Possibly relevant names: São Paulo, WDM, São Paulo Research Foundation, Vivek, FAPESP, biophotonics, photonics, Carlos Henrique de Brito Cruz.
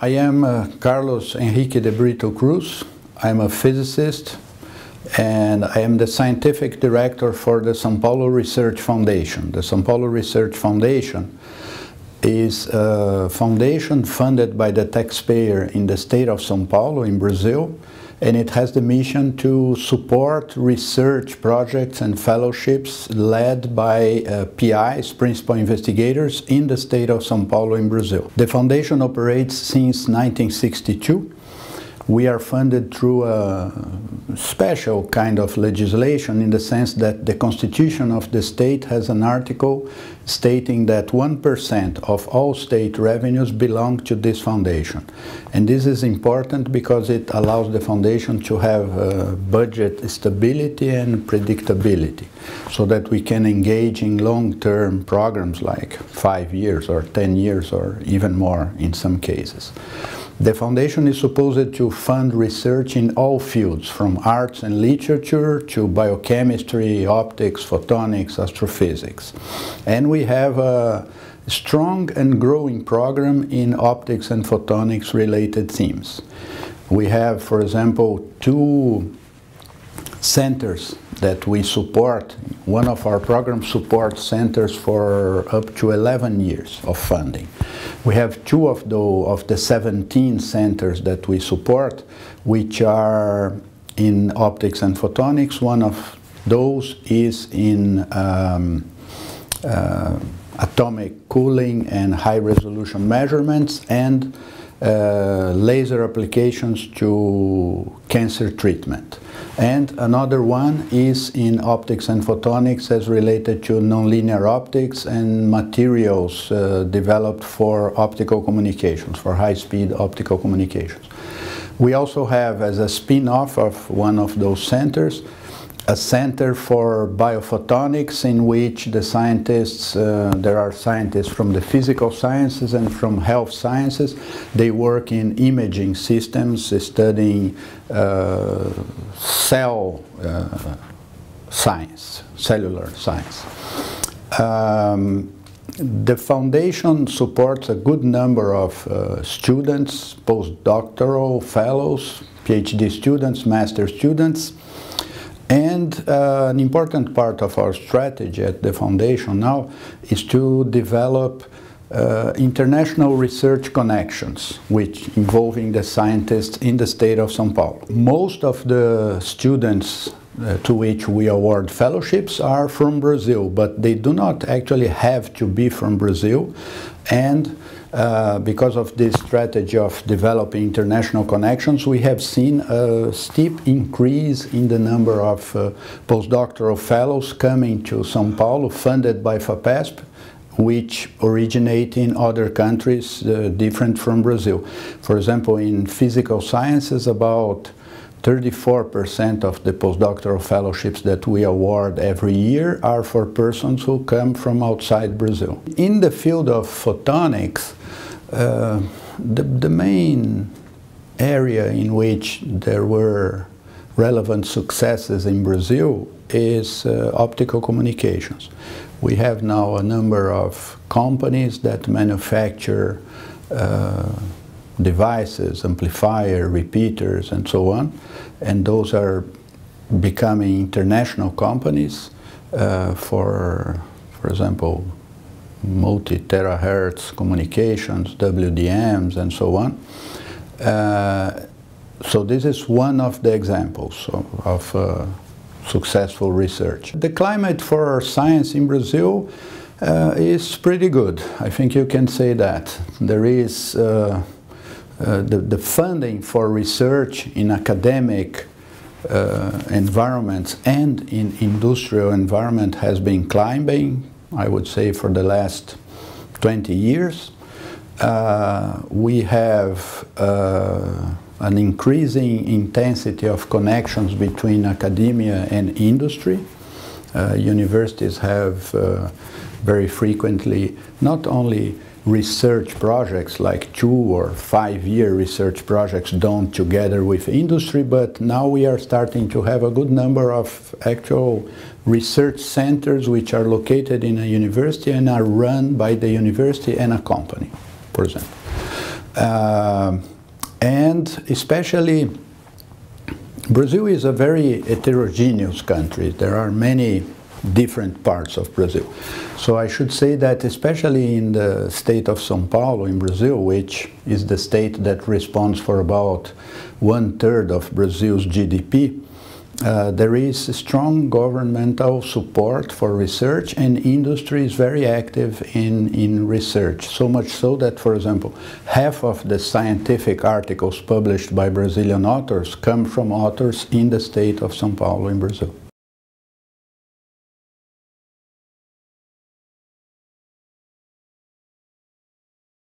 I am Carlos Henrique de Brito Cruz. I'm a physicist and I am the scientific director for the São Paulo Research Foundation. The São Paulo Research Foundation is a foundation funded by the taxpayer in the state of São Paulo in Brazil, and it has the mission to support research projects and fellowships led by PIs, principal investigators, in the state of São Paulo in Brazil. The foundation operates since 1962. We are funded through a special kind of legislation, in the sense that the constitution of the state has an article stating that 1% of all state revenues belong to this foundation. And this is important because it allows the foundation to have budget stability and predictability, so that we can engage in long-term programs like 5 years or 10 years or even more in some cases. The foundation is supposed to fund research in all fields, from arts and literature to biochemistry, optics, photonics, astrophysics. And we have a strong and growing program in optics and photonics related themes. We have, for example, two centers that we support. One of our programs supports centers for up to 11 years of funding. We have two of the 17 centers that we support, which are in optics and photonics. One of those is in atomic cooling and high-resolution measurements, and laser applications to cancer treatment. And another one is in optics and photonics as related to nonlinear optics and materials developed for optical communications, for high-speed optical communications. We also have, as a spin-off of one of those centers, a center for biophotonics, in which the scientists, there are scientists from the physical sciences and from health sciences. They work in imaging systems, studying cell science, cellular science. The foundation supports a good number of students, postdoctoral fellows, PhD students, master students. And an important part of our strategy at the foundation now is to develop international research connections, which involving the scientists in the state of São Paulo. Most of the students to which we award fellowships are from Brazil, but they do not actually have to be from Brazil. And because of this strategy of developing international connections, we have seen a steep increase in the number of postdoctoral fellows coming to São Paulo, funded by FAPESP, which originate in other countries different from Brazil. For example, in physical sciences, about 34% of the postdoctoral fellowships that we award every year are for persons who come from outside Brazil. In the field of photonics, the main area in which there were relevant successes in Brazil is optical communications. We have now a number of companies that manufacture devices, amplifier, repeaters, and so on. And those are becoming international companies for example, multi-terahertz communications, WDMs, and so on. So this is one of the examples of successful research. The climate for science in Brazil is pretty good. I think you can say that. There is the funding for research in academic environments and in industrial environment has been climbing, I would say, for the last 20 years. We have an increasing intensity of connections between academia and industry. Universities have very frequently not only research projects, like 2- or 5-year research projects done together with industry, but now we are starting to have a good number of actual research centers which are located in a university and are run by the university and a company, for example. And especially Brazil is a very heterogeneous country. There are many different parts of Brazil. So I should say that especially in the state of São Paulo in Brazil, which is the state that responds for about 1/3 of Brazil's GDP, there is strong governmental support for research, and industry is very active in research. So much so that, for example, half of the scientific articles published by Brazilian authors come from authors in the state of São Paulo in Brazil.